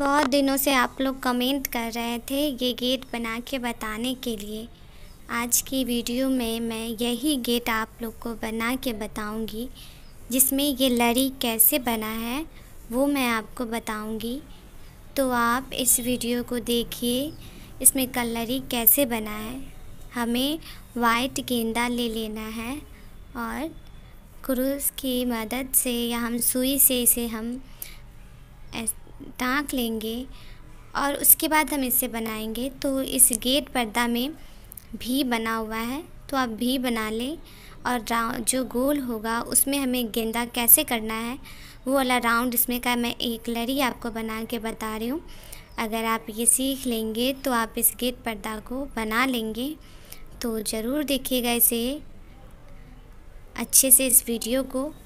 बहुत दिनों से आप लोग कमेंट कर रहे थे ये गेट बना के बताने के लिए। आज की वीडियो में मैं यही गेट आप लोग को बना के बताऊंगी, जिसमें ये लड़ी कैसे बना है वो मैं आपको बताऊंगी। तो आप इस वीडियो को देखिए। इसमें कलरी कैसे बना है। हमें वाइट गेंदा ले लेना है और क्रूस की मदद से या हम सुई से इसे हम टाँक लेंगे और उसके बाद हम इसे बनाएंगे। तो इस गेट पर्दा में भी बना हुआ है, तो आप भी बना लें। और जो गोल होगा उसमें हमें गेंदा कैसे करना है वो वाला राउंड इसमें का मैं एक लड़ी आपको बना के बता रही हूँ। अगर आप ये सीख लेंगे तो आप इस गेट पर्दा को बना लेंगे। तो ज़रूर देखिएगा इसे अच्छे से इस वीडियो को।